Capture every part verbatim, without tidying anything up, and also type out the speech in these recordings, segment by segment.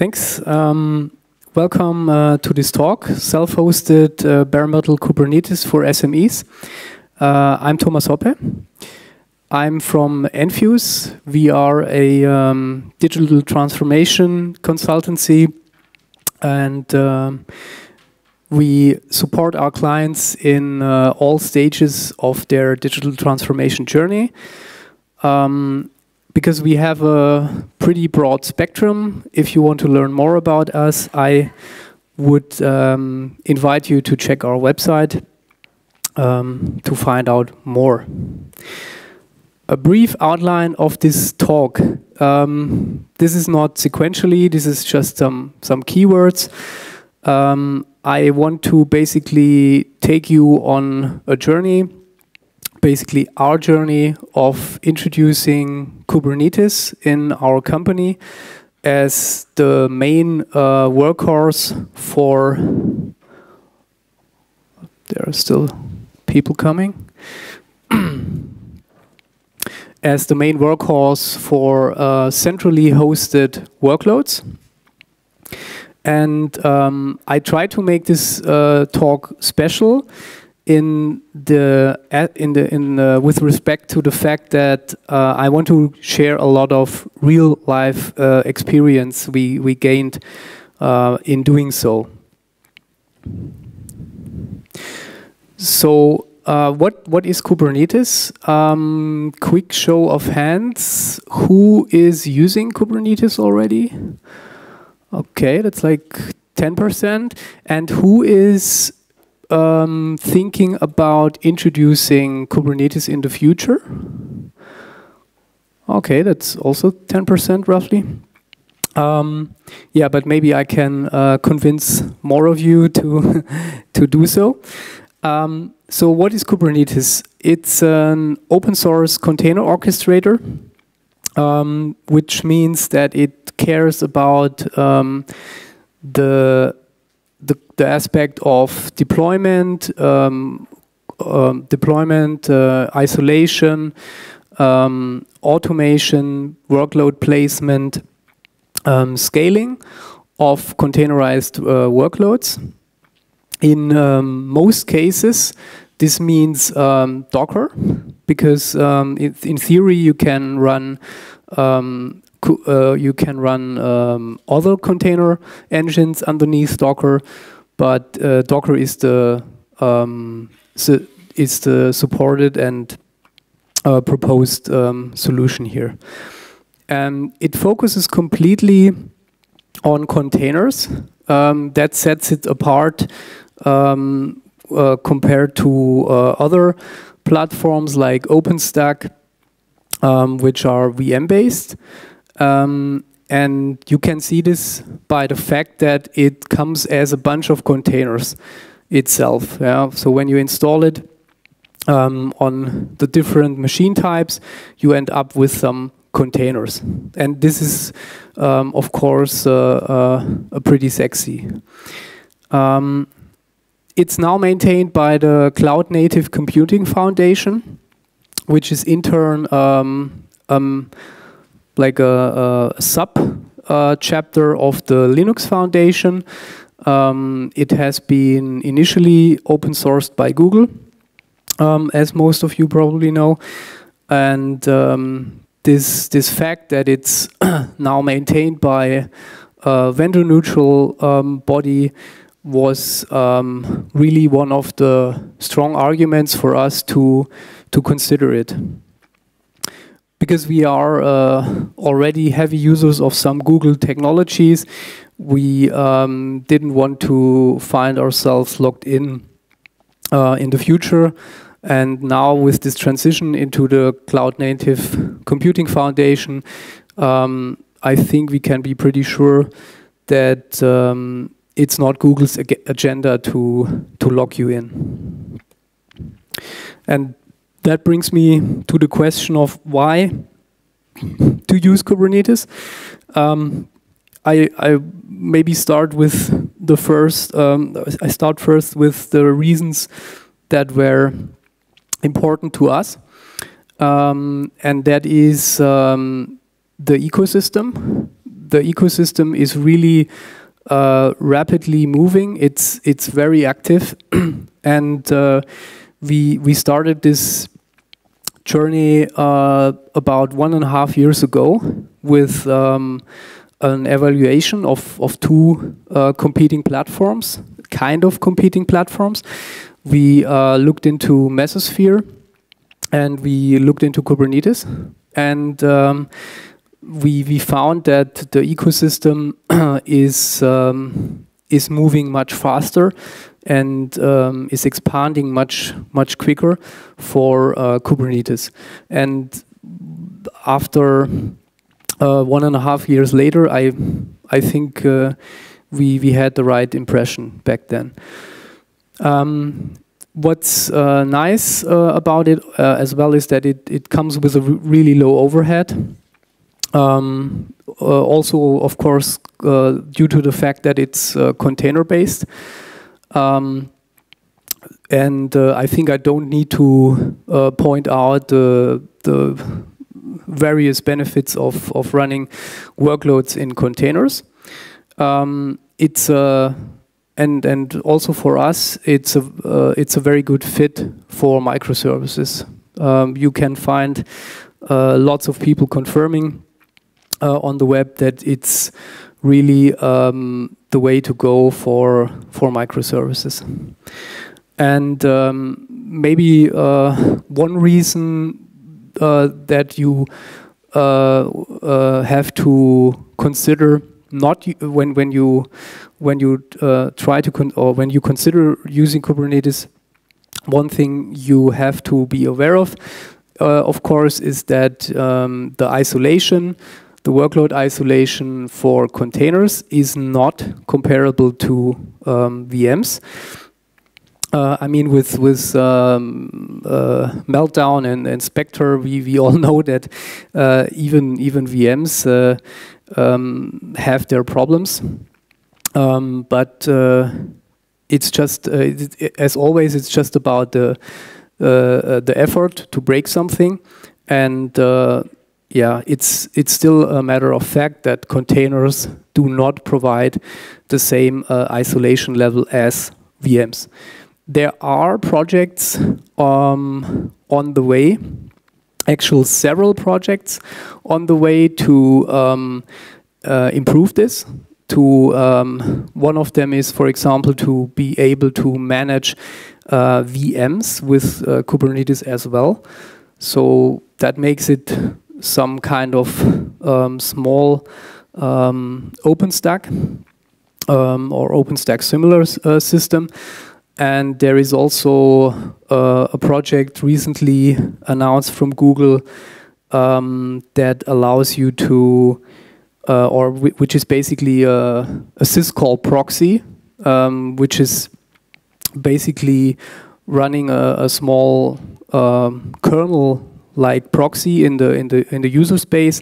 Thanks. Um, welcome uh, to this talk, self-hosted uh, bare metal Kubernetes for S M Es. Uh, I'm Thomas Hoppe. I'm from Enfuse. We are a um, digital transformation consultancy, and uh, we support our clients in uh, all stages of their digital transformation journey. Um, because we have a pretty broad spectrum. If you want to learn more about us, I would um, invite you to check our website um, to find out more. A brief outline of this talk. Um, this is not sequentially, this is just some, some keywords. Um, I want to basically take you on a journey, basically our journey of introducing Kubernetes in our company as the main uh, workhorse for, there are still people coming. as the main workhorse for uh, centrally hosted workloads. And um, I try to make this uh, talk special in the in the in the, with respect to the fact that uh, I want to share a lot of real life uh, experience we we gained uh, in doing so. So. Uh, what, what is Kubernetes? Um, quick show of hands. Who is using Kubernetes already? Okay, that's like ten percent. And who is um, thinking about introducing Kubernetes in the future? Okay, that's also ten percent roughly. Um, yeah, but maybe I can uh, convince more of you to, to do so. Um, So what is Kubernetes? It's an open source container orchestrator, um, which means that it cares about um, the, the, the aspect of deployment, um, uh, deployment, uh, isolation, um, automation, workload placement, um, scaling of containerized uh, workloads. In um, most cases, this means um, Docker, because um, it, in theory you can run um, uh, you can run um, other container engines underneath Docker, but uh, Docker is the um, so is the supported and uh, proposed um, solution here. And it focuses completely on containers. Um, that sets it apart. Um, uh, compared to uh, other platforms like OpenStack, um, which are V M-based. Um, and you can see this by the fact that it comes as a bunch of containers itself. Yeah? So when you install it um, on the different machine types, you end up with some containers. And this is, um, of course, uh, uh, a pretty sexy. Um, It's now maintained by the Cloud Native Computing Foundation, which is in turn um, um, like a, a sub uh, chapter of the Linux Foundation. Um, it has been initially open sourced by Google, um, as most of you probably know, and um, this this fact that it's now maintained by a vendor neutral um, body was um, really one of the strong arguments for us to to consider it, because we are uh, already heavy users of some Google technologies. We um, didn't want to find ourselves locked in uh, in the future, and now with this transition into the Cloud Native Computing Foundation, um, I think we can be pretty sure that um, it's not Google's ag agenda to, to lock you in. And that brings me to the question of why to use Kubernetes. Um, I, I maybe start with the first, um, I start first with the reasons that were important to us. Um, and that is um, the ecosystem the ecosystem is really uh, rapidly moving. It's it's very active, and uh, we we started this journey uh, about one and a half years ago with um, an evaluation of of two uh, competing platforms, kind of competing platforms. We uh, looked into Mesosphere, and we looked into Kubernetes, and um, we we found that the ecosystem is um, is moving much faster and um, is expanding much much quicker for uh, Kubernetes. And after uh, one and a half years later, I I think uh, we we had the right impression back then. Um, what's uh, nice uh, about it uh, as well is that it it comes with a really low overhead. Um, uh, also, of course, uh, due to the fact that it's uh, container-based. Um, and uh, I think I don't need to uh, point out uh, the various benefits of, of running workloads in containers. Um, it's a, and, and also for us, it's a, uh, it's a very good fit for microservices. Um, you can find uh, lots of people confirming Uh, on the web that it's really um, the way to go for for microservices. And um, maybe uh, one reason uh, that you uh, uh, have to consider not when when you when you uh, try to con or when you consider using Kubernetes, one thing you have to be aware of, uh, of course, is that um, the isolation. The workload isolation for containers is not comparable to um, V Ms. Uh, I mean, with with um, uh, Meltdown and, and Spectre, we we all know that uh, even even V Ms uh, um, have their problems. Um, but uh, it's just uh, it, as always, it's just about the uh, the effort to break something and. Uh, Yeah, it's it's still a matter of fact that containers do not provide the same uh, isolation level as V Ms. There are projects um, on the way, actual several projects on the way to um, uh, improve this. To um, one of them is, for example, to be able to manage uh, V Ms with uh, Kubernetes as well. So that makes it some kind of um, small um, OpenStack um, or OpenStack similar uh, system. And there is also uh, a project recently announced from Google um, that allows you to, uh, or which is basically a, a syscall proxy, um, which is basically running a, a small um, kernel like proxy in the in the in the user space,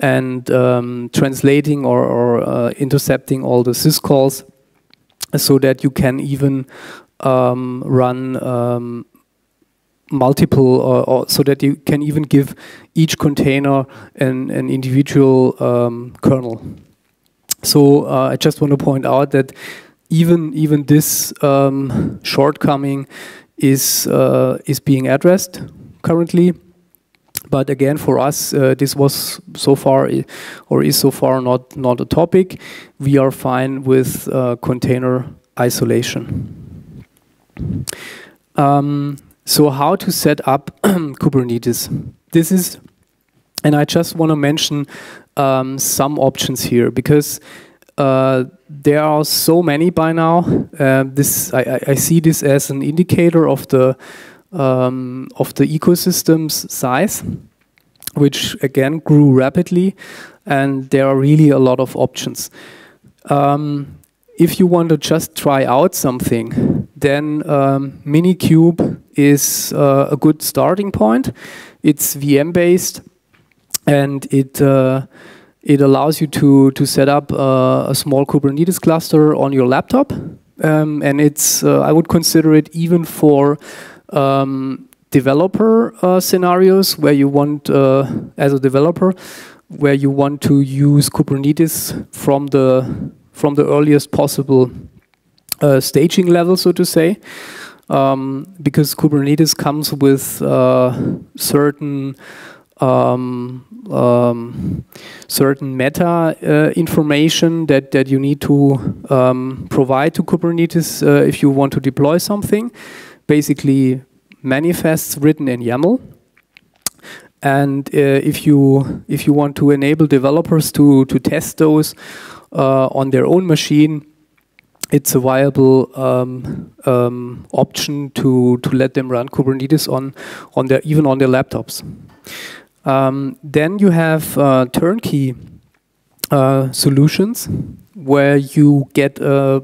and um, translating or, or uh, intercepting all the syscalls, so that you can even um, run um, multiple, or, or so that you can even give each container an an individual um, kernel. So uh, I just want to point out that even even this um, shortcoming is uh, is being addressed currently. But again, for us, uh, this was so far, or is so far, not not a topic. We are fine with uh, container isolation. Um, so, how to set up Kubernetes? This is, and I just want to mention um, some options here because uh, there are so many by now. Uh, this I, I see this as an indicator of the. Um, of the ecosystem's size, which again grew rapidly, and there are really a lot of options. Um, if you want to just try out something, then um, Minikube is uh, a good starting point. It's V M based, and it uh, it allows you to to set up uh, a small Kubernetes cluster on your laptop, um, and it's uh, I would consider it even for Um, developer uh, scenarios where you want, uh, as a developer, where you want to use Kubernetes from the from the earliest possible uh, staging level, so to say, um, because Kubernetes comes with uh, certain um, um, certain meta uh, information that that you need to um, provide to Kubernetes uh, if you want to deploy something. Basically, manifests written in YAML. And uh, if you if you want to enable developers to to test those uh, on their own machine, it's a viable um, um, option to to let them run Kubernetes on on their even on their laptops. Um, then you have uh, turnkey uh, solutions where you get a,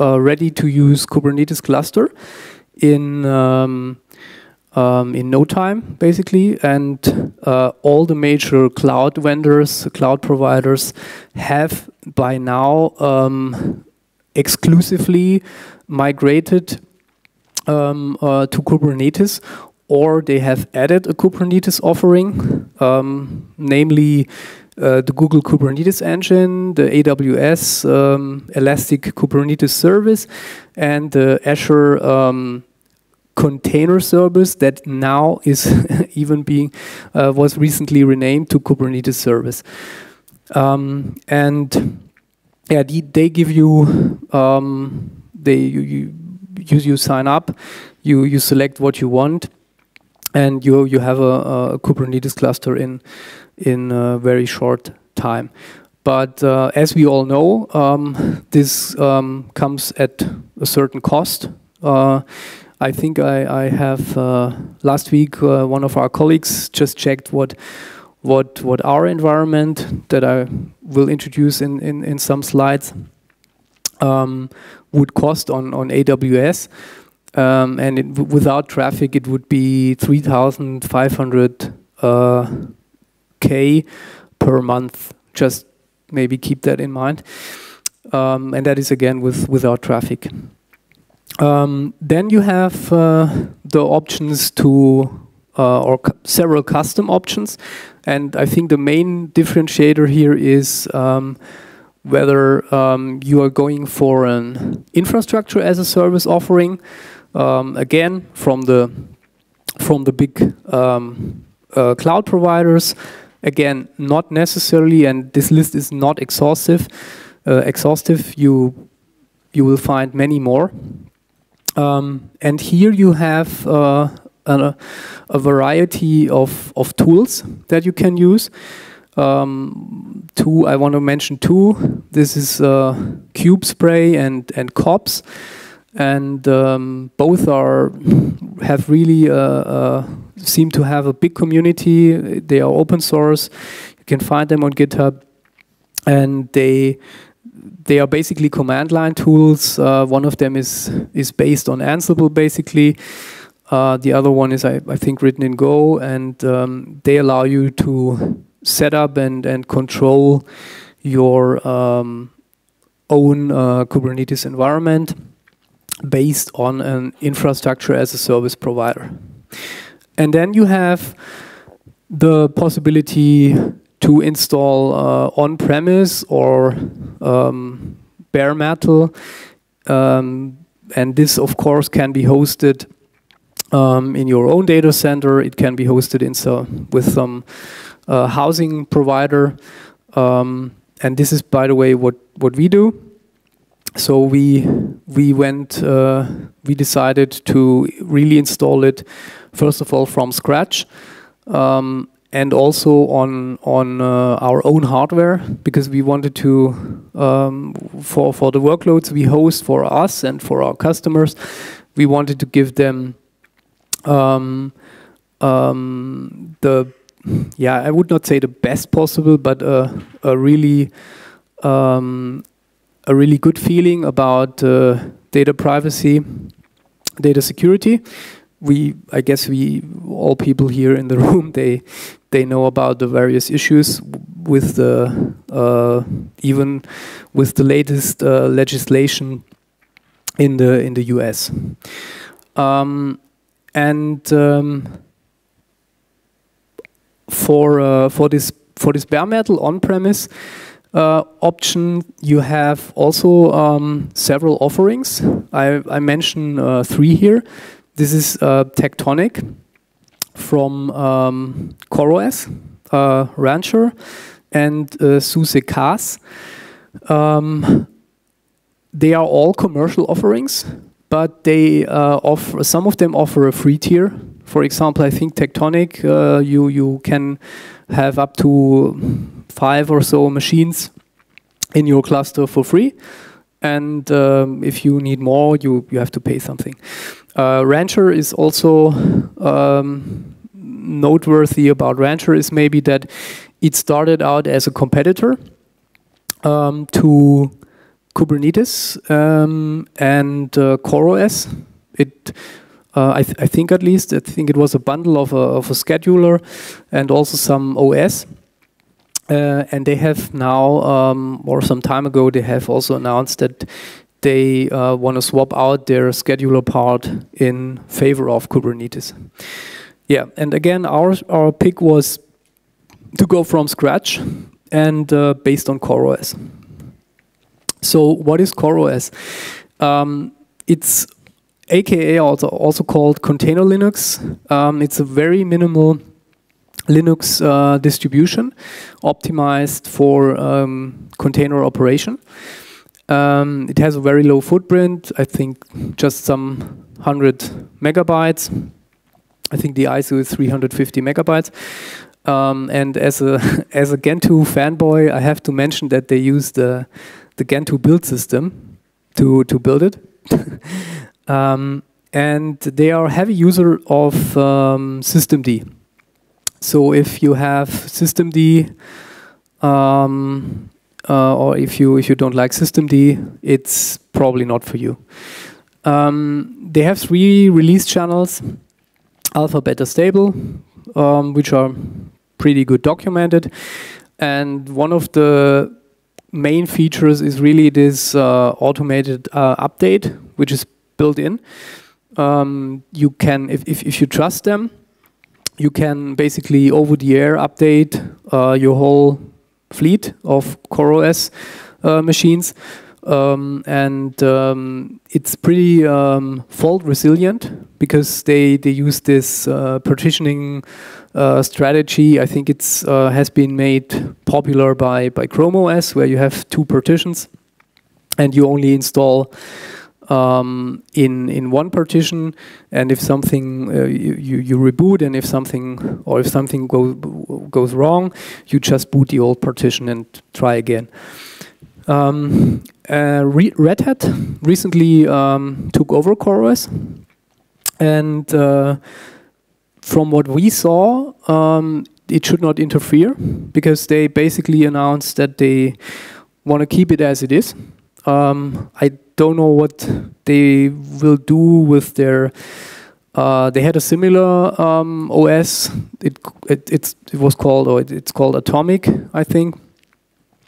a ready-to-use Kubernetes cluster in. Um, Um, in no time, basically, and uh, all the major cloud vendors, cloud providers have by now um, exclusively migrated um, uh, to Kubernetes, or they have added a Kubernetes offering, um, namely uh, the Google Kubernetes Engine, the A W S um, Elastic Kubernetes Service, and the Azure um, Container Service that now is even being uh, was recently renamed to Kubernetes Service, um, and yeah, the, they give you um, they you, you you sign up, you you select what you want, and you you have a, a Kubernetes cluster in in a very short time. But uh, as we all know, um, this um, comes at a certain cost. Uh, I think I, I have uh, last week uh, one of our colleagues just checked what what what our environment that I will introduce in in, in some slides um, would cost on on A W S, um, and it w without Traefik it would be three thousand five hundred uh, k per month. Just maybe keep that in mind, um, and that is again with without Traefik. Um, then you have uh, the options to, uh, or cu several custom options, and I think the main differentiator here is um, whether um, you are going for an infrastructure as a service offering, um, again from the from the big um, uh, cloud providers. Again, not necessarily, and this list is not exhaustive. Uh, exhaustive, you you will find many more. Um, and here you have uh, a, a variety of, of tools that you can use. Um, two, I want to mention two. This is uh, CubeSpray and, and C O P S. And um, both are have really uh, uh, seem to have a big community. They are open source. You can find them on GitHub. And they... They are basically command line tools. Uh, one of them is is based on Ansible, basically. Uh, the other one is, I, I think, written in Go, and um, they allow you to set up and and control your um, own uh, Kubernetes environment based on an infrastructure as a service provider. And then you have the possibility to install uh, on-premise or um, bare metal, um, and this of course can be hosted um, in your own data center. It can be hosted in so with some uh, housing provider, um, and this is, by the way, what what we do. So we we went uh, we decided to really install it first of all from scratch. Um, And also on on uh, our own hardware, because we wanted to um, for for the workloads we host for us and for our customers, we wanted to give them um, um, the yeah I would not say the best possible, but a a really um, a really good feeling about uh, data privacy, data security. We I guess we all people here in the room they. They know about the various issues with the uh, even with the latest uh, legislation in the in the U S. Um, and um, for uh, for this for this bare metal on-premise uh, option, you have also um, several offerings. I, I mention uh, three here. This is uh, Tectonic from um, CoreOS, uh, Rancher, and uh, SUSE-CAS. Um, they are all commercial offerings, but they uh, offer, some of them offer a free tier. For example, I think Tectonic, uh, you, you can have up to five or so machines in your cluster for free. And um, if you need more, you, you have to pay something. Uh, Rancher is also um, noteworthy about Rancher is maybe that it started out as a competitor um, to Kubernetes um, and uh, CoreOS. It Uh, I, th I think at least, I think it was a bundle of a, of a scheduler and also some O S. Uh, and they have now, um, or some time ago, they have also announced that they uh, want to swap out their scheduler part in favor of Kubernetes. Yeah, and again, our, our pick was to go from scratch and uh, based on CoreOS. So what is CoreOS? Um, it's A K A also, also called Container Linux. Um, it's a very minimal Linux uh, distribution optimized for um, container operation. Um, it has a very low footprint, I think just some one hundred megabytes. I think the I S O is three hundred fifty megabytes. Um, and as a, as a Gentoo fanboy, I have to mention that they use the, the Gentoo build system to, to build it. Um, and they are heavy user of um, systemd. So if you have systemd, um, uh, or if you if you don't like systemd, it's probably not for you. Um, they have three release channels: alpha, beta, stable, um, which are pretty good documented. And one of the main features is really this uh, automated uh, update, which is built in. Um, you can, if, if, if you trust them, you can basically over the air update uh, your whole fleet of CoreOS uh, machines. Um, and um, it's pretty um, fault resilient because they, they use this uh, partitioning uh, strategy. I think it's uh, has been made popular by, by Chrome O S, where you have two partitions and you only install Um, in in one partition, and if something uh, you, you you reboot, and if something or if something goes goes wrong, you just boot the old partition and try again. Um, uh, Re Red Hat recently um, took over CoreOS, and uh, from what we saw, um, it should not interfere because they basically announced that they want to keep it as it is. Um, I don't know what they will do with their. Uh, they had a similar um, O S. It it it's, it was called, or it, it's called Atomic, I think.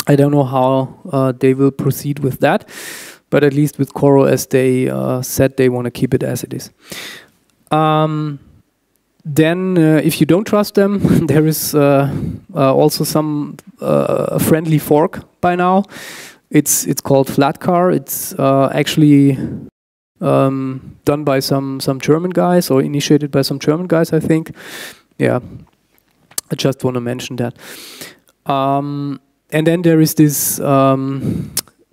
I don't know how uh, they will proceed with that, but at least with CoreOS, they uh, said they want to keep it as it is. Um, then, uh, if you don't trust them, there is uh, uh, also some uh, a friendly fork by now. It's it's called Flatcar. It's uh, actually um, done by some some German guys, or initiated by some German guys, I think. Yeah, I just want to mention that. Um, and then there is this um,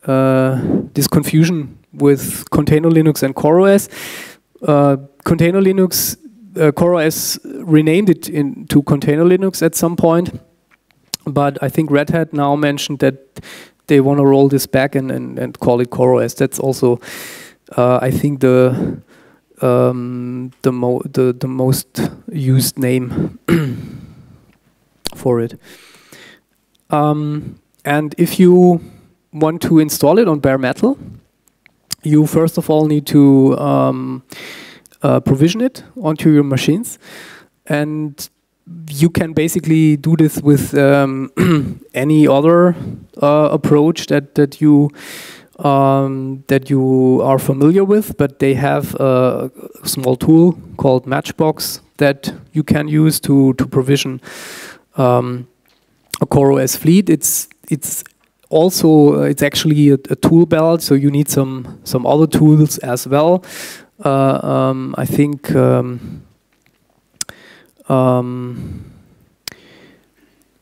uh, this confusion with Container Linux and CoreOS. Uh, Container Linux, uh, CoreOS renamed it in, to Container Linux at some point, but I think Red Hat now mentioned that they want to roll this back and, and, and call it CoreOS. That's also, uh, I think, the um, the, mo the the most used name for it. Um, and if you want to install it on bare metal, you first of all need to um, uh, provision it onto your machines, and you can basically do this with um, any other uh, approach that that you um, that you are familiar with, but they have a small tool called Matchbox that you can use to to provision um, a CoreOS fleet, it's it's also uh, it's actually a, a tool belt, so you need some some other tools as well. Uh, um, I think um, um,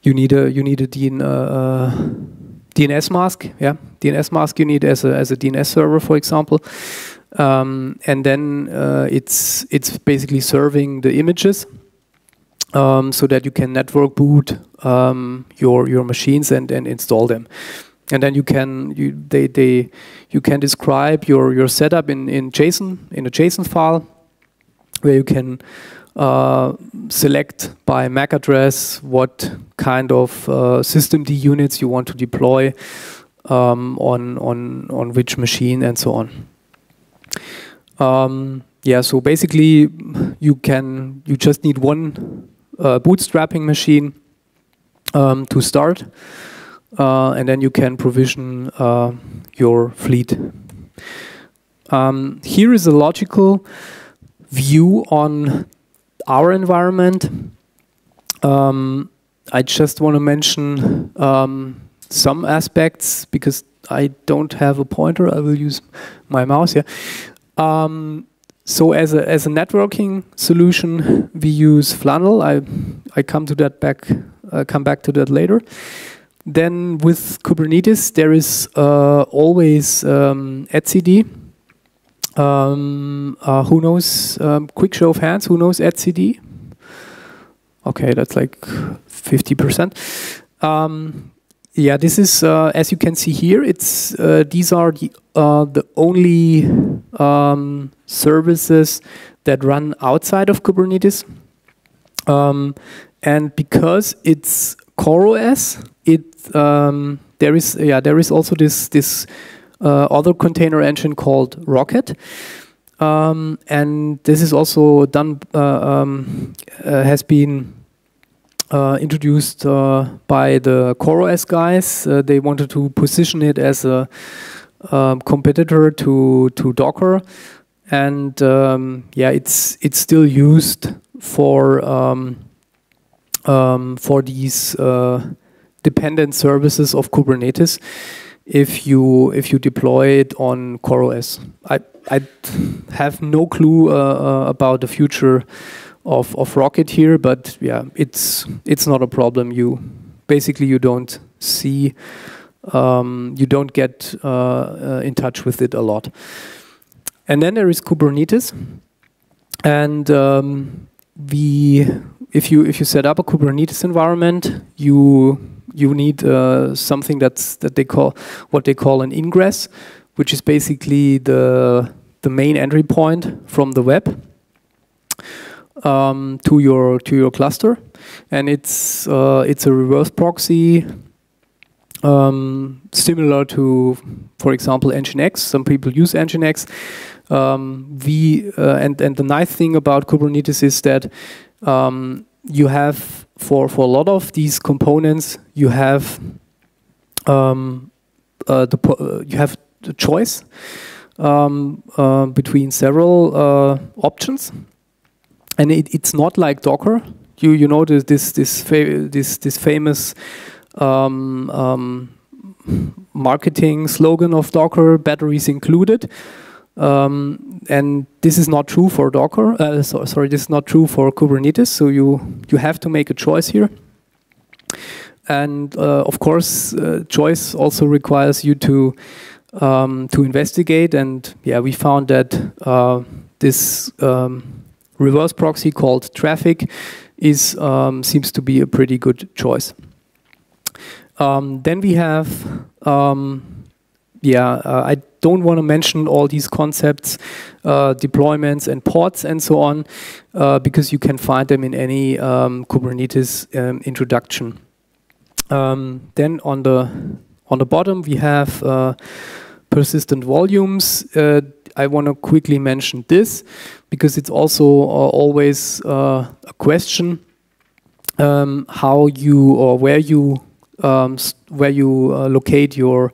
you need a you need a D N, uh, uh, D N S mask, yeah, D N S mask you need as a as a D N S server, for example. Um, and then uh, it's it's basically serving the images, um, so that you can network boot um, your your machines and and install them, and then you can you they they you can describe your your setup in in JSON in a JSON file, where you can uh, select by M A C address what kind of uh, systemd units you want to deploy um, on on on which machine and so on. Um, yeah, so basically, you can you just need one uh, bootstrapping machine um, to start, uh, and then you can provision uh, your fleet. Um, here is a logical view on our environment. Um, I just want to mention um, some aspects because I don't have a pointer. I will use my mouse here. Um, so as a as a networking solution, we use Flannel. I I come to that back uh, come back to that later. Then with Kubernetes, there is uh, always um, etcd. Um, uh, who knows? Um, quick show of hands. Who knows etcd? Okay, that's like fifty percent. Um, yeah, this is uh, as you can see here. It's uh, these are the uh, the only Um, services that run outside of Kubernetes, um, and because it's CoreOS, it um, there is yeah there is also this this uh, other container engine called Rocket, um, and this is also done uh, um, uh, has been uh, introduced uh, by the CoreOS guys. Uh, they wanted to position it as a Um, competitor to to Docker, and um, yeah, it's it's still used for um, um, for these uh, dependent services of Kubernetes. If you if you deploy it on CoreOS, I I have no clue uh, about the future of of Rocket here, but yeah, it's it's not a problem. You basically you don't see. Um, you don't get uh, uh, in touch with it a lot. And then there is Kubernetes, and um, we, if you if you set up a Kubernetes environment, you you need uh, something that's that they call what they call an ingress, which is basically the the main entry point from the web um, to your to your cluster, and it's uh, it's a reverse proxy. Um, similar to, for example, NGINX. Some people use NGINX. Um, we uh, and and the nice thing about Kubernetes is that um, you have for for a lot of these components you have um, uh, the po you have the choice um, uh, between several uh, options, and it, it's not like Docker. You you know this this this fa this this famous. Um, um, marketing slogan of Docker, batteries included, um, and this is not true for Docker. Uh, so, sorry, this is not true for Kubernetes. So you you have to make a choice here, and uh, of course, uh, choice also requires you to um, to investigate. And yeah, we found that uh, this um, reverse proxy called Traefik is um, seems to be a pretty good choice. Um, then we have, um, yeah, uh, I don't want to mention all these concepts, uh, deployments and ports and so on, uh, because you can find them in any um, Kubernetes um, introduction. Um, then on the on the bottom we have uh, persistent volumes. Uh, I want to quickly mention this because it's also uh, always uh, a question um, how you or where you Um, where you uh, locate your,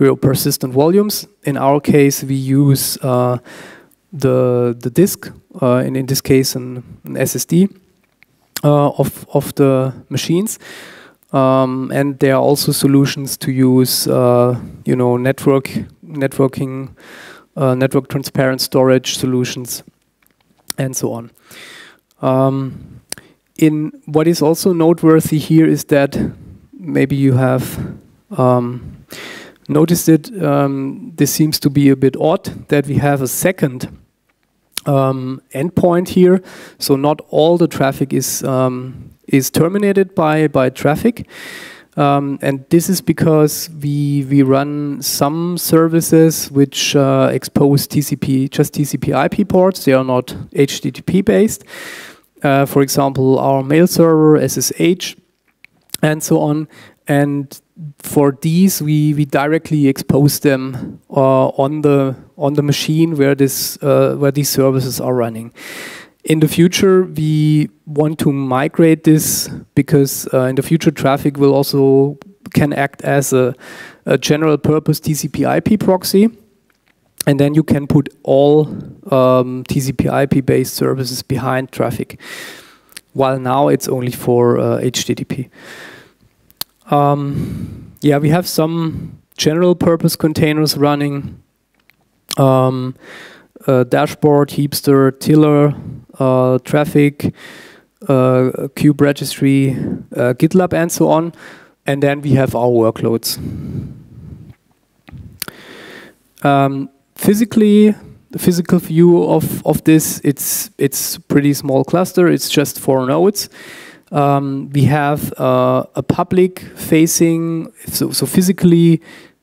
your persistent volumes. In our case, we use uh, the the disk, uh, and in this case, an, an S S D uh, of of the machines, Um, and there are also solutions to use, uh, you know, network, networking, uh, network transparent storage solutions, and so on. Um, in what is also noteworthy here is that maybe you have um, noticed it. Um, this seems to be a bit odd that we have a second um, endpoint here. So not all the traffic is. Um, is terminated by, by Traefik. Um, and this is because we, we run some services which uh, expose T C P, just T C P I P ports. They are not H T T P based. Uh, for example, our mail server, S S H, and so on. And for these, we, we directly expose them uh, on, the, on the machine where, this, uh, where these services are running. In the future, we want to migrate this because uh, in the future, Traefik will also can act as a, a general purpose T C P I P proxy. And then you can put all um, T C P I P based services behind Traefik, while now it's only for uh, H T T P. Um, yeah, we have some general purpose containers running. Um, uh, Dashboard, Heapster, Tiller, Uh, Traefik, uh, Kube registry, uh, GitLab, and so on. And then we have our workloads. Um, physically, the physical view of, of this, it's it's pretty small cluster. It's just four nodes. Um, we have uh, a public facing, so, so physically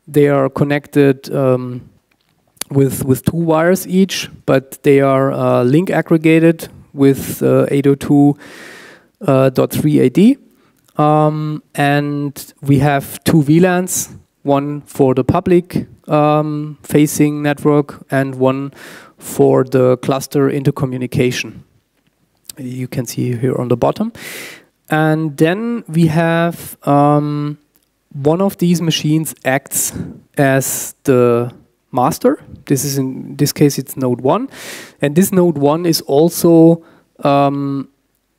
they are connected um, With, with two wires each, but they are uh, link aggregated with uh, eight oh two dot three A D. Um, and we have two V LANs, one for the public um, facing network and one for the cluster intercommunication. You can see here on the bottom. And then we have um, one of these machines acts as the master. This is in this case it's node one, and this node one is also um,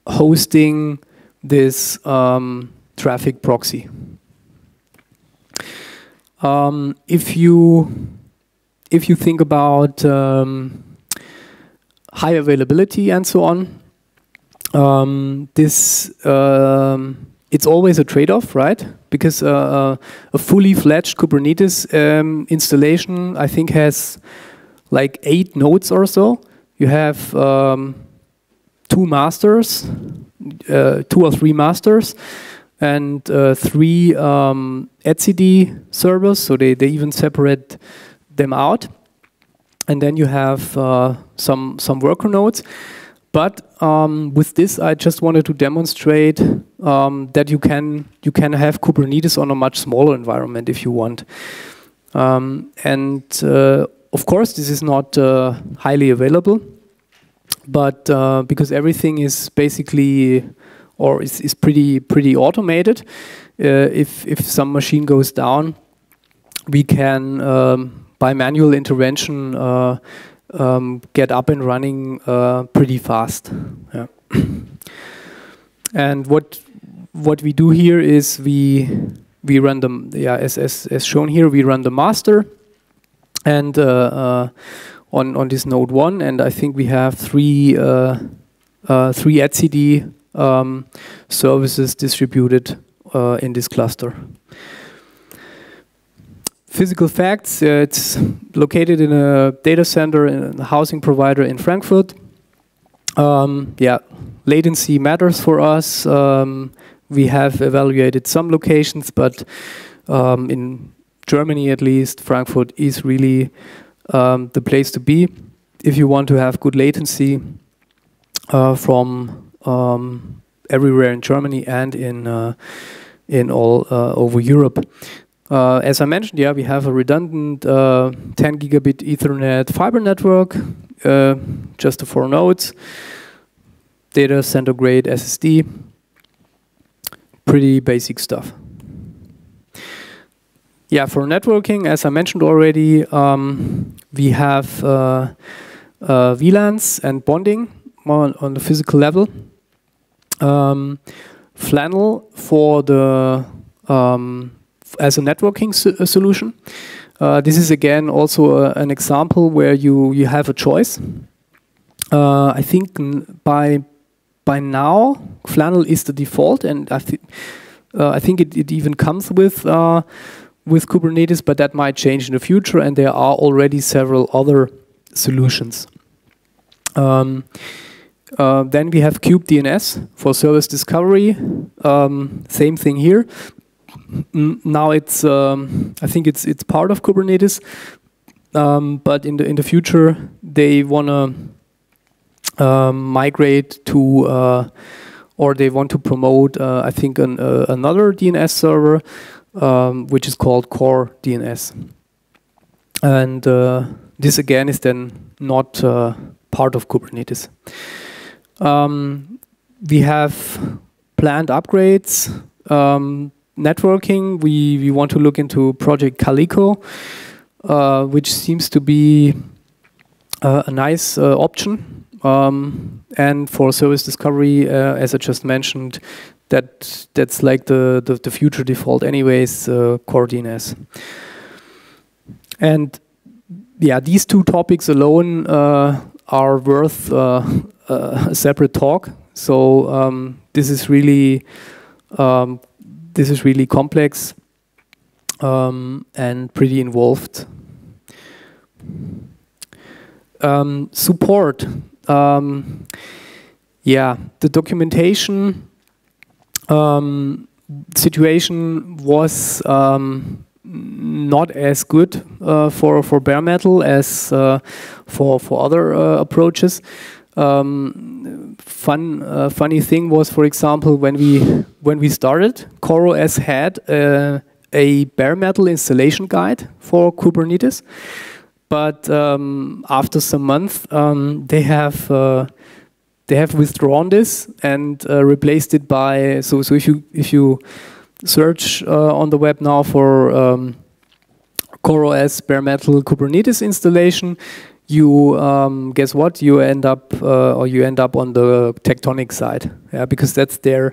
hosting this um, Traefik proxy. Um, if you if you think about um, high availability and so on, um, this um, it's always a trade-off, right? Because uh, a fully fledged Kubernetes um, installation, I think, has like eight nodes or so. You have um, two masters, uh, two or three masters, and uh, three um, etcd servers. So they, they even separate them out. And then you have uh, some, some worker nodes. But um, with this, I just wanted to demonstrate um, that you can you can have Kubernetes on a much smaller environment if you want. Um, and uh, of course, this is not uh, highly available, but uh, because everything is basically or is, is pretty pretty automated, uh, if if some machine goes down, we can um, by manual intervention. Uh, Um, get up and running uh, pretty fast. Yeah. And what what we do here is we we run the yeah as as as shown here we run the master, and uh, uh, on on this node one, and I think we have three uh, uh, three etcd um, services distributed uh, in this cluster. Physical facts, uh, it's located in a data center, in a housing provider in Frankfurt. Um, yeah, latency matters for us. Um, we have evaluated some locations, but um, in Germany at least, Frankfurt is really um, the place to be if you want to have good latency uh, from um, everywhere in Germany and in, uh, in all uh, over Europe. Uh, as I mentioned, yeah, we have a redundant uh, ten gigabit Ethernet fiber network, uh, just the four nodes, data center grade S S D, pretty basic stuff. Yeah, for networking, as I mentioned already, um, we have uh, uh, V LANs and bonding on, on the physical level. Um, Flannel for the um, as a networking so solution. Uh, this is again also uh, an example where you you have a choice. Uh, I think by by now Flannel is the default, and I think uh, I think it, it even comes with uh, with Kubernetes, but that might change in the future. And there are already several other solutions. Um, uh, then we have kubectl for service discovery. Um, same thing here. Now it's, um, I think it's it's part of Kubernetes, um, but in the in the future they wanna um, migrate to, uh, or they want to promote, uh, I think, an, uh, another D N S server, um, which is called core D N S, and uh, this again is then not uh, part of Kubernetes. Um, we have planned upgrades. Um, Networking, we, we want to look into Project Calico, uh, which seems to be uh, a nice uh, option. Um, and for service discovery, uh, as I just mentioned, that that's like the, the, the future default anyways, uh, core D N S. And yeah, these two topics alone uh, are worth uh, a separate talk. So um, this is really um, This is really complex um, and pretty involved. Um, support. Um, yeah, the documentation um, situation was um, not as good uh, for, for bare metal as uh, for, for other uh, approaches. Um, fun, uh, funny thing was, for example, when we when we started, CoreOS had uh, a bare metal installation guide for Kubernetes, but um, after some months um, they have uh, they have withdrawn this and uh, replaced it by so so if you if you search uh, on the web now for um, CoreOS bare metal Kubernetes installation. You um, guess what? You end up, uh, or you end up on the Tectonic side, yeah, because that's their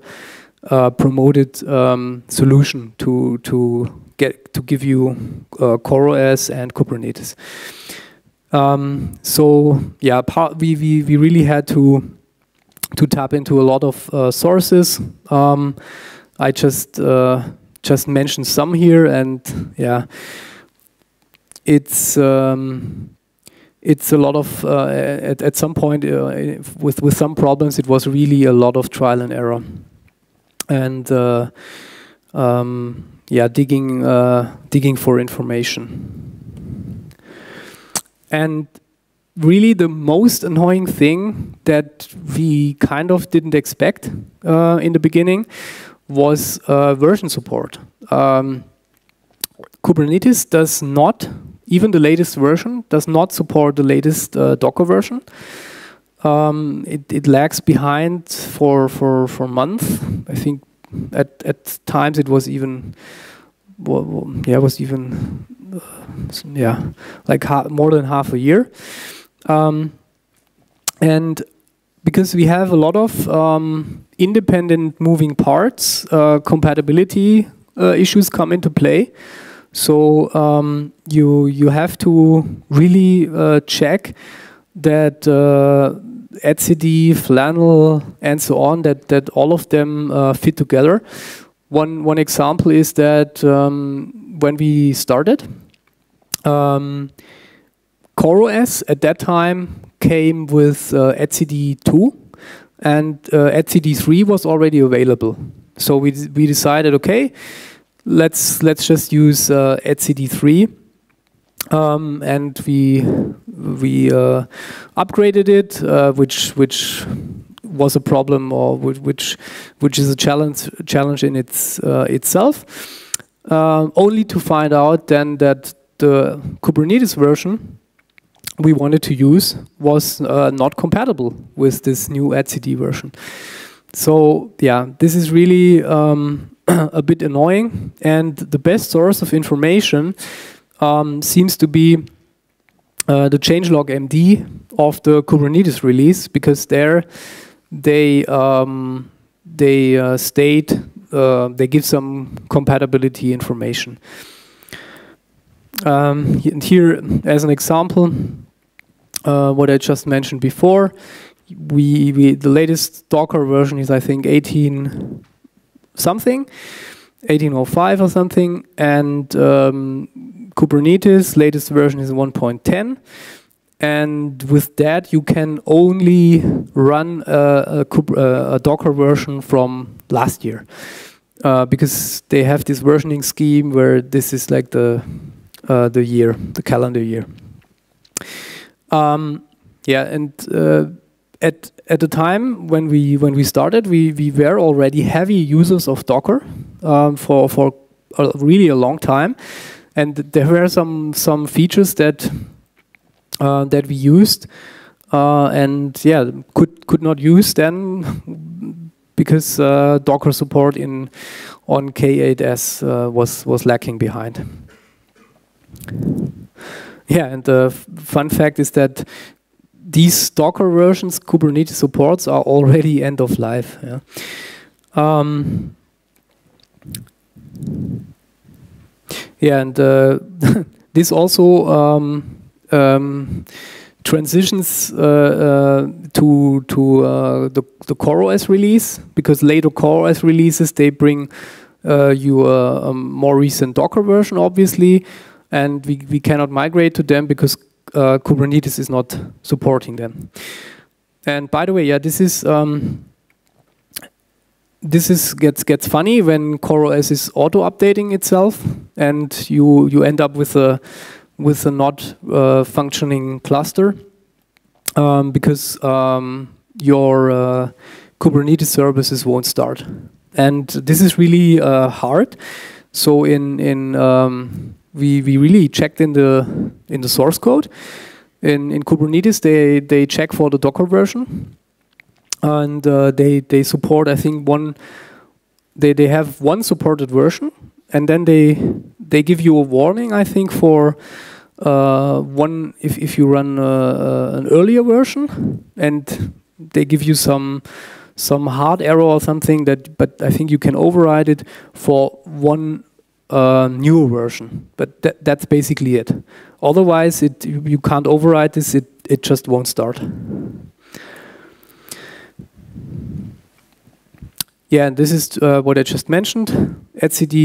uh, promoted um, solution to to get to give you uh, CoreOS and Kubernetes. Um, so yeah, part we we we really had to to tap into a lot of uh, sources. Um, I just uh, just mentioned some here, and yeah, it's. Um, It's a lot of uh, at at some point uh, with with some problems. It was really a lot of trial and error, and uh, um, yeah, digging uh, digging for information. And really, the most annoying thing that we kind of didn't expect uh, in the beginning was uh, version support. Um, Kubernetes does not. Even the latest version does not support the latest uh, Docker version. Um, it, it lags behind for for for months. I think at at times it was even yeah it was even uh, yeah like ha more than half a year. Um, and because we have a lot of um, independent moving parts, uh, compatibility uh, issues come into play. So um, you you have to really uh, check that uh, etcd, Flannel, and so on that that all of them uh, fit together. One one example is that um, when we started, um, CoreOS at that time came with uh, etcd two, and uh, etcd three was already available. So we we decided, okay. Let's let's just use uh, etcd three, um, and we we uh, upgraded it, uh, which which was a problem, or which which is a challenge challenge in its uh, itself. Uh, only to find out then that the Kubernetes version we wanted to use was uh, not compatible with this new etcd version. So yeah, this is really. Um, a bit annoying, and the best source of information um, seems to be uh, the changelog M D of the Kubernetes release, because there they um, they uh, state, uh, they give some compatibility information. Um, and here, as an example, uh, what I just mentioned before, we, we the latest Docker version is, I think, eighteen something, eighteen oh five or something, and um, Kubernetes latest version is one point ten. And with that, you can only run a, a, a Docker version from last year, uh, because they have this versioning scheme where this is like the uh, the year, the calendar year. Um, yeah, and uh, at at the time when we when we started, we we were already heavy users of Docker um, for for a, really a long time, and there were some some features that. Uh, that we used uh, and yeah could could not use then because uh, Docker support in on K eight S uh, was was lacking behind. Yeah, and the fun fact is that these Docker versions Kubernetes supports are already end of life. Yeah. Um, yeah, and uh, this also. Um, Um, transitions uh, uh, to to uh, the, the CoreOS release, because later CoreOS releases they bring uh, you a, a more recent Docker version, obviously, and we we cannot migrate to them because uh, Kubernetes is not supporting them. And by the way, yeah, this is um, this is gets gets funny when CoreOS is auto updating itself, and you you end up with a with a not uh, functioning cluster um, because um, your uh, Kubernetes services won't start. And this is really uh, hard. So in in um, we we really checked in the in the source code. In in Kubernetes they they check for the Docker version, and uh, they they support I think one they they have one supported version, and then they they give you a warning I think for Uh, one, if, if you run uh, uh, an earlier version, and they give you some some hard error or something that, but I think you can override it for one uh, newer version. But th that's basically it. Otherwise, it you, you can't override this. It it just won't start. Yeah, and this is uh, what I just mentioned. etcd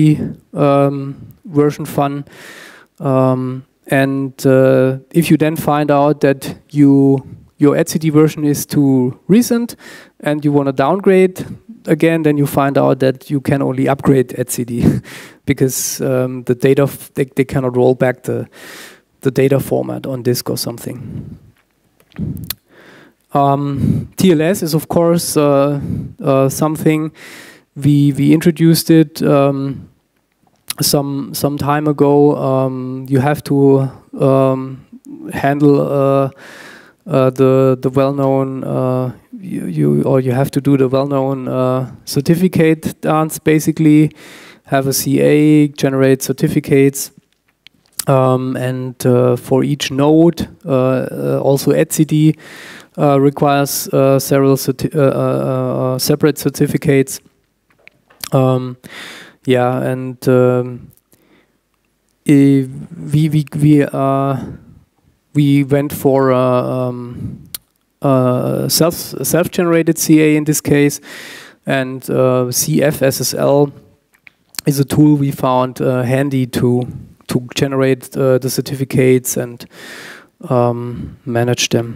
um, version fun. Um, And uh, if you then find out that you your etcd version is too recent and you want to downgrade again, then you find out that you can only upgrade etcd because um, the data f they, they cannot roll back the the data format on disk or something. Um, T L S is of course uh, uh, something we we introduced it. Um, Some some time ago, um, you have to um, handle uh, uh, the the well-known uh, you, you or you have to do the well-known uh, certificate dance. Basically, have a C A, generate certificates, um, and uh, for each node, uh, uh, also etcd uh, requires uh, several certi uh, uh, uh, separate certificates. Um, Yeah, and um, we we we uh, we went for uh, um, uh, self self generated C A in this case, and uh, C F S S L is a tool we found uh, handy to to generate uh, the certificates and um, manage them.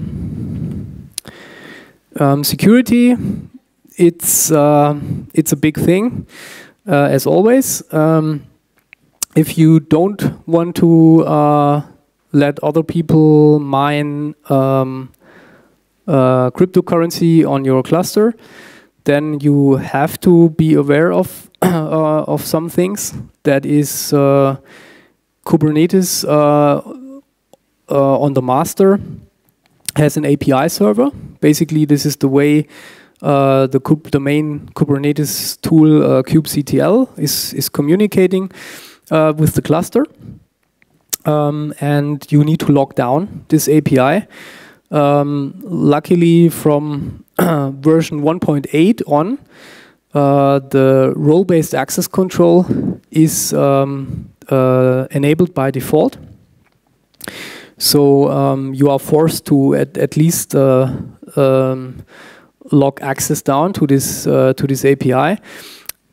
Um, security, it's uh, it's a big thing. Uh, as always, um, if you don't want to uh, let other people mine um, uh, cryptocurrency on your cluster, then you have to be aware of uh, of some things. That is uh, Kubernetes uh, uh, on the master has an A P I server. Basically, this is the way. Uh, the, the main Kubernetes tool uh, kubectl is, is communicating uh, with the cluster, um, and you need to lock down this A P I. Um, luckily, from version one point eight on, uh, the role-based access control is um, uh, enabled by default. So um, you are forced to at, at least uh, um, lock access down to this uh, to this A P I.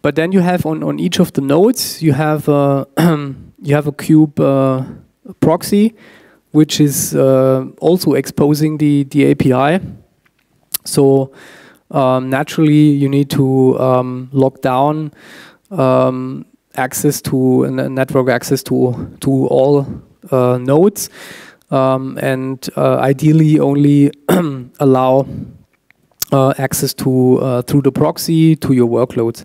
But then you have on on each of the nodes you have uh, you have a kube uh, proxy, which is uh, also exposing the the A P I. So um, naturally you need to um, lock down um, access to uh, network access to to all uh, nodes, um, and uh, ideally only allow Uh, access to uh, through the proxy to your workloads.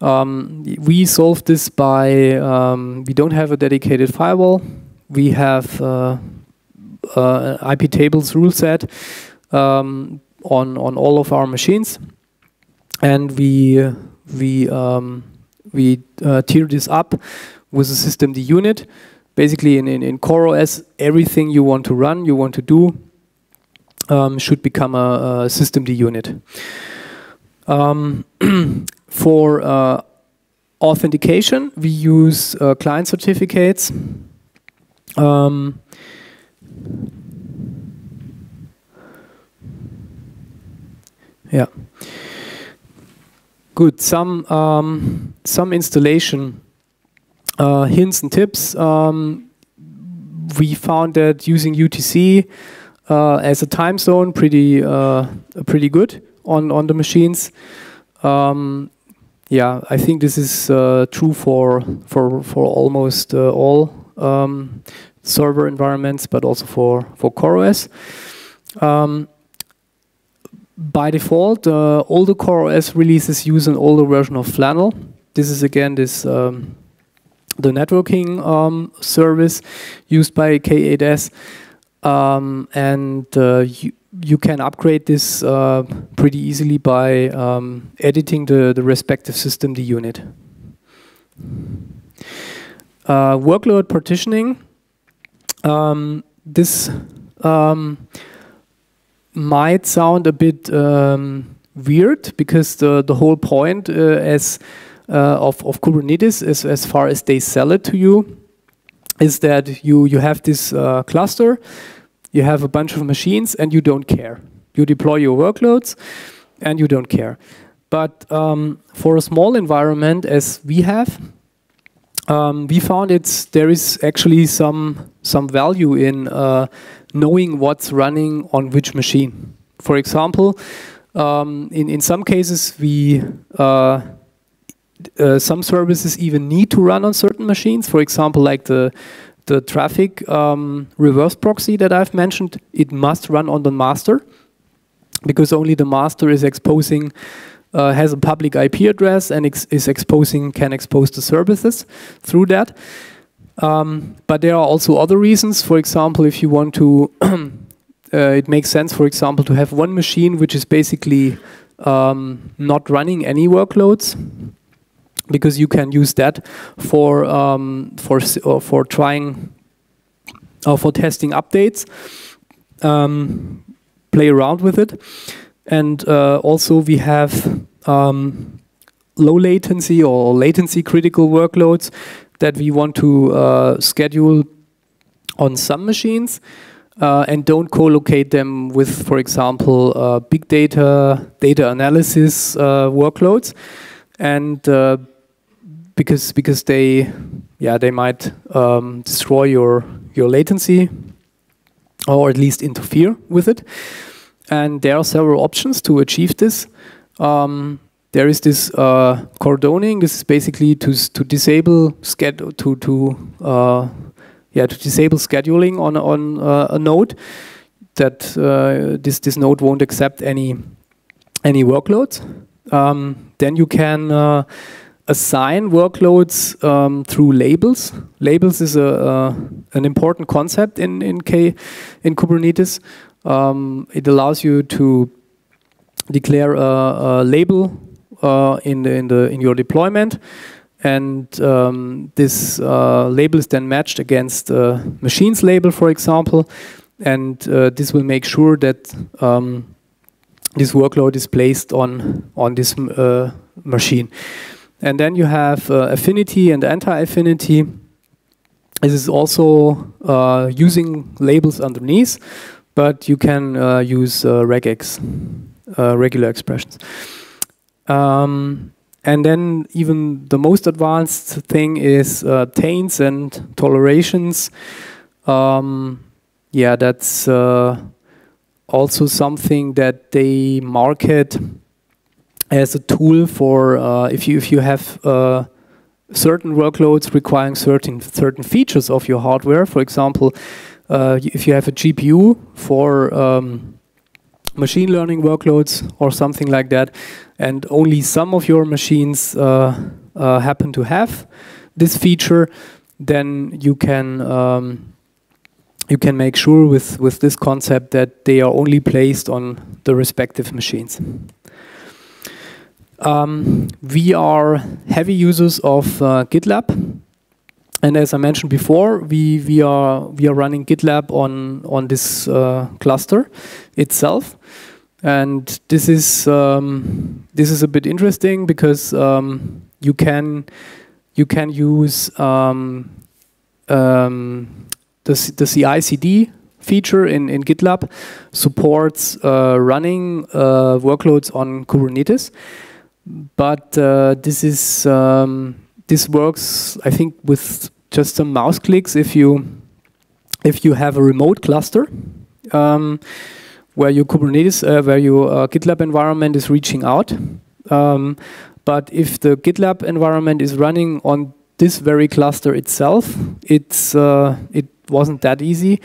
Um, we solve this by um, we don't have a dedicated firewall. We have uh, uh, I P tables rule set um, on on all of our machines, and we we um, we uh, tier this up with a systemd unit. Basically, in in, in CoreOS, everything you want to run, you want to do. Um, should become a, a systemd unit. Um, for uh, authentication, we use uh, client certificates. Um, yeah, good. Some um, some installation uh, hints and tips. Um, we found that using U T C. Uh, as a time zone, pretty uh, pretty good on on the machines. Um, yeah, I think this is uh, true for for for almost uh, all um, server environments, but also for for CoreOS. Um, by default, uh, all the CoreOS releases use an older version of Flannel. This is again this um, the networking um, service used by K eight S. Um, and uh, you, you can upgrade this uh, pretty easily by um, editing the, the respective system, the unit. Uh, workload partitioning. Um, this um, might sound a bit um, weird because the, the whole point uh, as, uh, of, of Kubernetes, is, as far as they sell it to you, is that you, you have this uh, cluster, you have a bunch of machines, and you don't care. You deploy your workloads, and you don't care. But um, for a small environment, as we have, um, we found it's, there is actually some, some value in uh, knowing what's running on which machine. For example, um, in, in some cases, we uh, Uh, some services even need to run on certain machines. For example, like the the Traefik um, reverse proxy that I've mentioned, it must run on the master because only the master is exposing, uh, has a public I P address and ex is exposing, can expose the services through that. Um, but there are also other reasons. For example, if you want to, uh, it makes sense, for example, to have one machine which is basically um, not running any workloads, because you can use that for um, for or for trying or for testing updates, um, play around with it, and uh, also we have um, low latency or latency critical workloads that we want to uh, schedule on some machines uh, and don't co-locate them with, for example, uh, big data data analysis uh, workloads, and uh, Because because they yeah they might um, destroy your your latency or at least interfere with it. And there are several options to achieve this. Um, there is this uh, cordoning. This is basically to to disable schedule to to uh, yeah to disable scheduling on on uh, a node, that uh, this this node won't accept any any workloads. Um, then you can uh, assign workloads um, through labels. Labels is a uh, an important concept in in K in Kubernetes. Um, it allows you to declare a, a label uh, in the in the in your deployment, and um, this uh, label is then matched against a machines label, for example, and uh, this will make sure that um, this workload is placed on on this uh, machine. And then you have uh, affinity and anti-affinity. This is also uh, using labels underneath, but you can uh, use uh, regex, uh, regular expressions. Um, and then even the most advanced thing is uh, taints and tolerations. Um, yeah, that's uh, also something that they market as a tool for uh, if you if you have uh, certain workloads requiring certain certain features of your hardware. For example, uh, if you have a G P U for um, machine learning workloads or something like that, and only some of your machines uh, uh, happen to have this feature, then you can um, you can make sure with with this concept that they are only placed on the respective machines. Um, we are heavy users of uh, GitLab, and as I mentioned before, we we are we are running GitLab on on this uh, cluster itself, and this is um, this is a bit interesting because um, you can you can use um, um, the the C I C D feature in in GitLab supports uh, running uh, workloads on Kubernetes. But uh, this is um, this works, I think, with just some mouse clicks. If you if you have a remote cluster um, where your Kubernetes, uh, where your uh, GitLab environment is reaching out, um, but if the GitLab environment is running on this very cluster itself, it's uh, it wasn't that easy.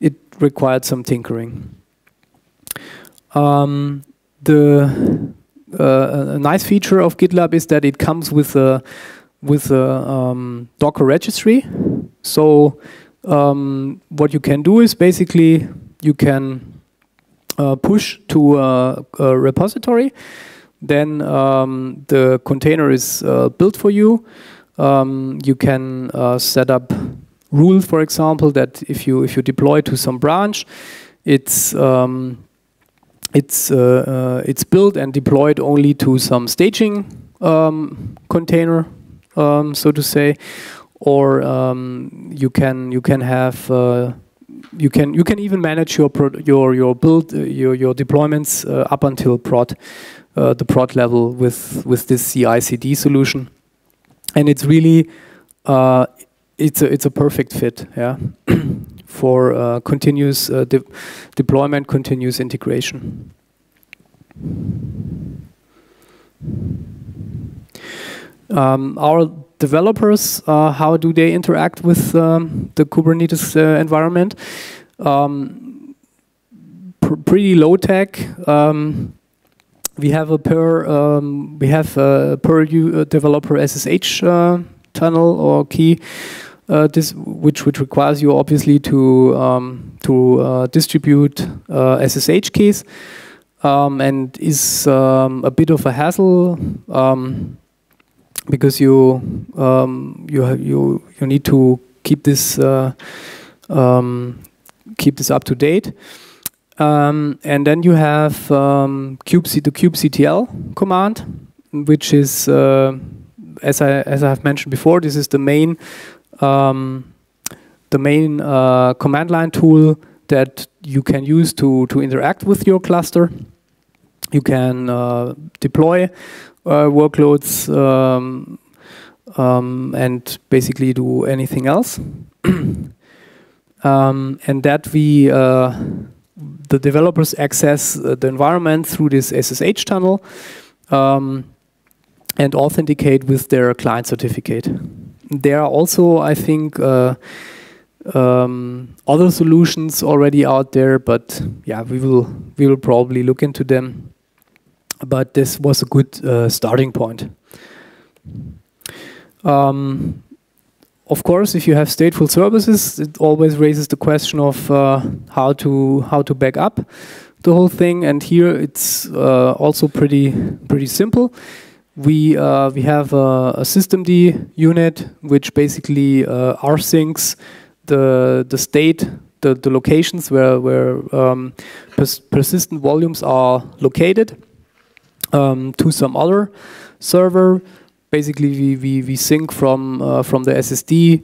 It required some tinkering. Um, the Uh, a nice feature of GitLab is that it comes with a with a um, Docker registry. So um, what you can do is basically you can uh, push to a, a repository, then um, the container is uh, built for you. Um, you can uh, set up rules, for example, that if you if you deploy to some branch, it's um, It's uh, uh, it's built and deployed only to some staging um, container, um, so to say, or um, you can you can have uh, you can you can even manage your pro your your build uh, your your deployments uh, up until prod uh, the prod level with with this C I C D solution, and it's really uh, it's a it's a perfect fit, yeah. for uh, continuous uh, de deployment, continuous integration. Um, our developers, uh, how do they interact with um, the Kubernetes uh, environment? Um, pr pretty low tech. Um, we have a per um, we have a per u developer S S H uh, tunnel or key. Uh, this which which requires you obviously to um, to uh, distribute uh, S S H keys um, and is um, a bit of a hassle um, because you um, you you you need to keep this uh, um, keep this up to date um, and then you have um, kubectl the kubectl command, which is uh, as I as I have mentioned before, this is the main Um, the main uh, command line tool that you can use to to interact with your cluster. You can uh, deploy uh, workloads um, um, and basically do anything else. um, and that we uh, the developers access uh, the environment through this S S H tunnel um, and authenticate with their client certificate. There are also, I think, uh, um, other solutions already out there, but yeah, we will we will probably look into them. But this was a good uh, starting point. Um, of course, if you have stateful services, it always raises the question of uh, how to how to back up the whole thing. And here, it's uh, also pretty pretty simple. We uh, we have a, a systemd unit which basically uh, rsyncs the the state the, the locations where, where um, pers persistent volumes are located um, to some other server. Basically, we, we, we sync from, uh, from the S S D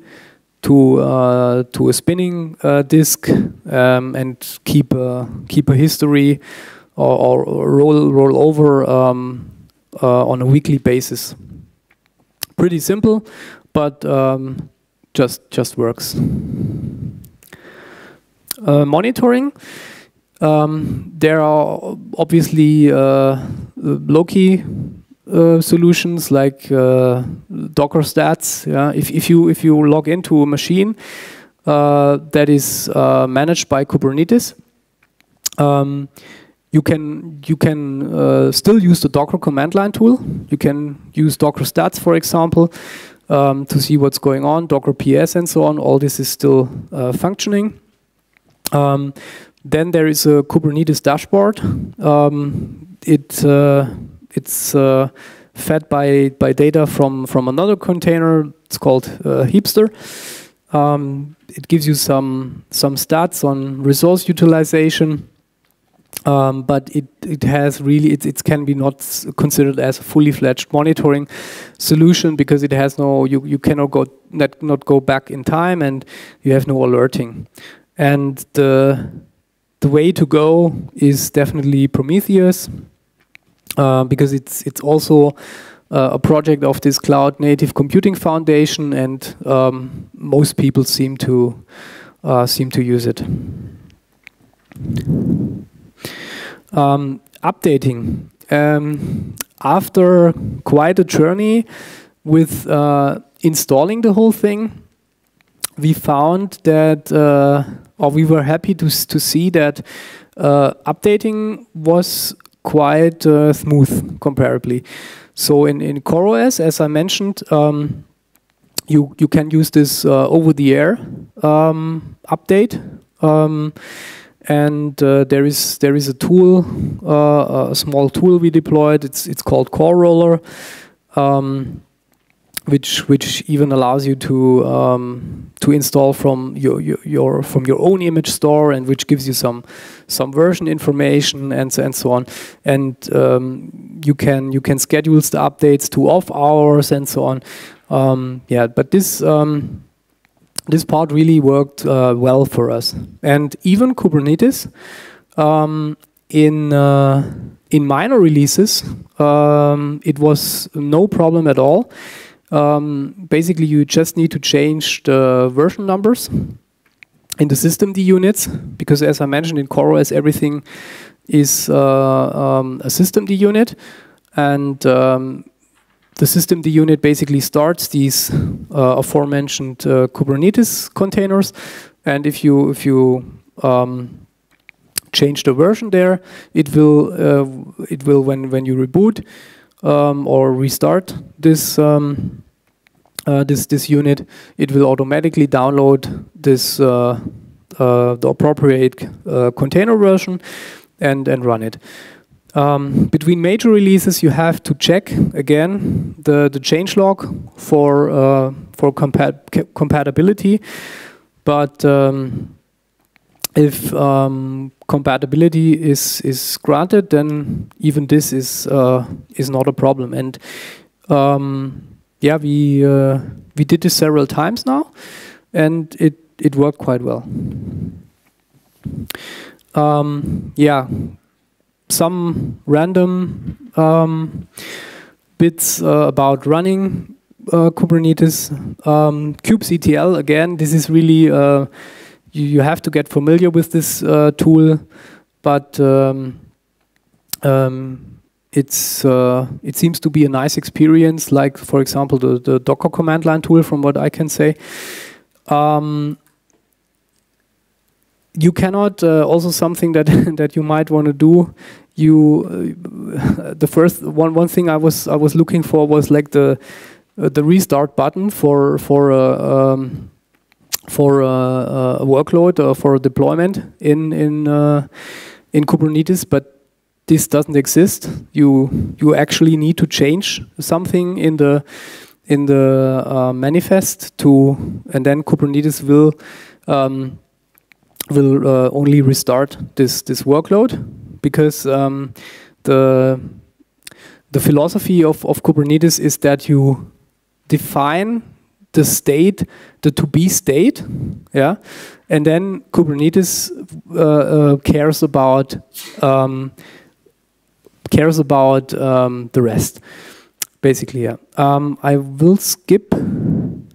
to, uh, to a spinning uh, disk um, and keep a, keep a history or, or roll, roll over um, uh, on a weekly basis. Pretty simple, but um, just just works. Uh, monitoring. Um, there are obviously uh, low-key uh, solutions like uh, Docker stats. Yeah, if if you if you log into a machine uh, that is uh, managed by Kubernetes, um, you can you can uh, still use the Docker command line tool. You can use Docker stats, for example, um, to see what's going on. Docker P S and so on. All this is still uh, functioning. Um, then there is a Kubernetes dashboard. Um, it uh, it's uh, fed by by data from from another container. It's called uh, Heapster. Um, it gives you some some stats on resource utilization. Um, but it it has really it it can be not considered as a fully fledged monitoring solution because it has no you you cannot go not not go back in time and you have no alerting. And the the way to go is definitely Prometheus uh, because it's it's also uh, a project of this Cloud Native Computing Foundation, and um, most people seem to uh, seem to use it. Um, updating. Um, after quite a journey with uh, installing the whole thing, we found that, uh, or we were happy to, to see that uh, updating was quite uh, smooth comparably. So in, in CoreOS, as I mentioned, um, you, you can use this uh, over-the-air um, update. Um, And uh, there is there is a tool, uh, a small tool we deployed. It's it's called Core Roller, um, which which even allows you to um, to install from your, your your from your own image store, and which gives you some some version information and and so on. And um, you can you can schedule the updates to off hours and so on. Um, yeah, but this. Um, This part really worked uh, well for us, and even Kubernetes um, in uh, in minor releases um, it was no problem at all. Um, basically, you just need to change the version numbers in the systemd units because, as I mentioned, in CoreOS everything is uh, um, a systemd unit, and um, the systemd unit basically starts these uh, aforementioned uh, Kubernetes containers, and if you if you um, change the version there, it will uh, it will when when you reboot um, or restart this um, uh, this this unit, it will automatically download this uh, uh, the appropriate uh, container version and and run it. Um, between major releases, you have to check again the the changelog for uh, for compat compatibility. But um, if um, compatibility is is granted, then even this is uh, is not a problem. And um, yeah, we uh, we did this several times now, and it it worked quite well. Um, yeah. Some random um, bits uh, about running uh, Kubernetes. Um, kubectl, again, this is really, uh, you, you have to get familiar with this uh, tool, but um, um, it's uh, it seems to be a nice experience, like, for example, the, the Docker command line tool, from what I can say. Um, You cannot uh, also something that that you might want to do. You uh, the first one one thing I was I was looking for was like the uh, the restart button for for uh, um, for uh, uh, a workload or for deployment in in uh, in Kubernetes, but this doesn't exist. You you actually need to change something in the in the uh, manifest to, and then Kubernetes will. Um, will uh, only restart this this workload, because um, the the philosophy of, of Kubernetes is that you define the state, the to-be state, yeah, and then Kubernetes uh, uh, cares about um, cares about um, the rest, basically. Yeah, um, I will skip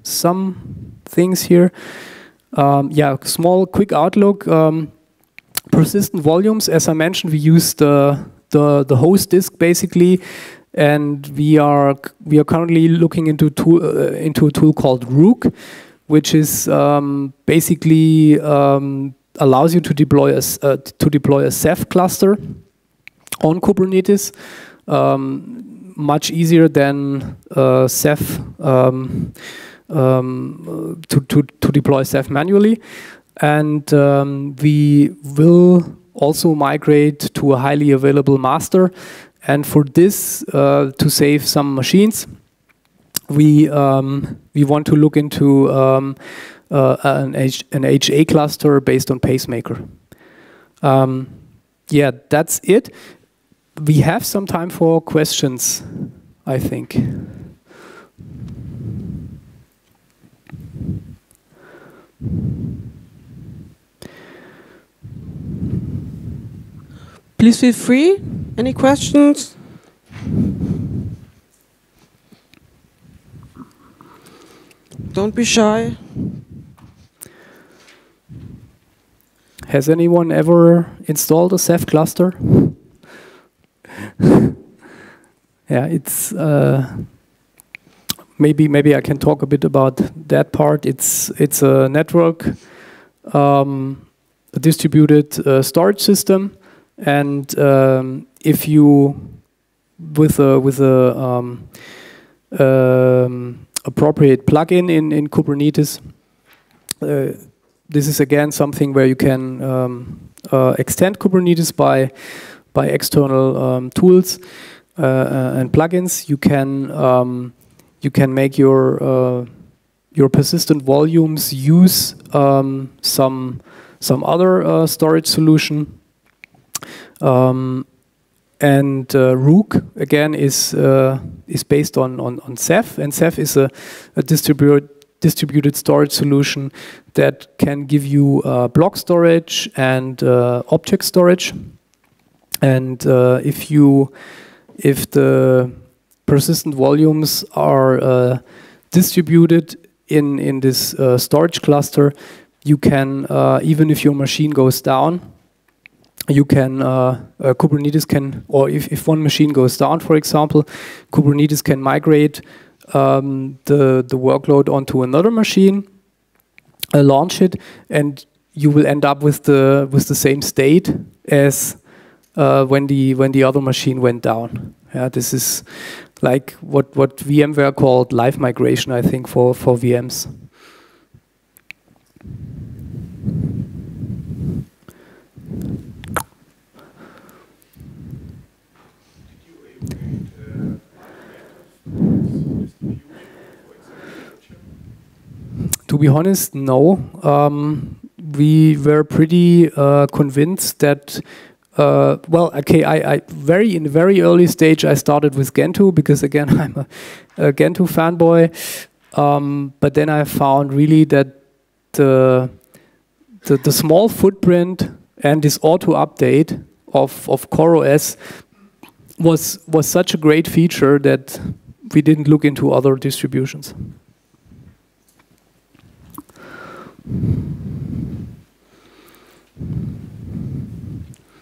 some things here. Um, yeah, small, quick outlook. Um, persistent volumes, as I mentioned, we use the the, the host disk basically, and we are we are currently looking into tool, uh, into a tool called Rook, which is um, basically um, allows you to deploy a uh, to deploy a Ceph cluster on Kubernetes. Um, much easier than uh, Ceph. Um, Um, to, to, to deploy Ceph manually, and um, we will also migrate to a highly available master, and for this uh, to save some machines we um, we want to look into um, uh, an, H an H A cluster based on Pacemaker. Um, yeah, that's it. We have some time for questions, I think. Please feel free. Any questions? Don't be shy. Has anyone ever installed a Ceph cluster? Yeah, it's uh, maybe maybe I can talk a bit about that part. It's it's a network, um, a distributed uh, storage system. And um, if you, with a with a um, um, appropriate plugin in in Kubernetes, uh, this is again something where you can um, uh, extend Kubernetes by by external um, tools uh, and plugins. You can um, you can make your uh, your persistent volumes use um, some some other uh, storage solution. Um, and uh, Rook again is uh, is based on, on on Ceph, and Ceph is a, a distributed distributed storage solution that can give you uh, block storage and uh, object storage. And uh, if you if the persistent volumes are uh, distributed in in this uh, storage cluster, you can uh, even if your machine goes down. You can, uh, uh, Kubernetes can, or if, if one machine goes down, for example, Kubernetes can migrate um, the, the workload onto another machine, uh, launch it, and you will end up with the, with the same state as uh, when, the, when the other machine went down. Yeah, this is like what, what VMware called live migration, I think, for, for V Ms. To be honest, no. Um, we were pretty uh, convinced that, uh, well, okay, I, I very in the very early stage I started with Gentoo because again I'm a, a Gentoo fanboy. Um, but then I found really that the the, the small footprint and this auto update of of CoreOS was was such a great feature that we didn't look into other distributions.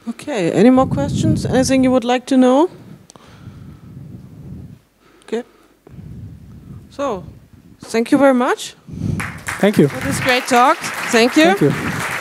Okay, any more questions? Anything you would like to know? Okay. So, thank you very much. Thank you. For this great talk. Thank you. Thank you.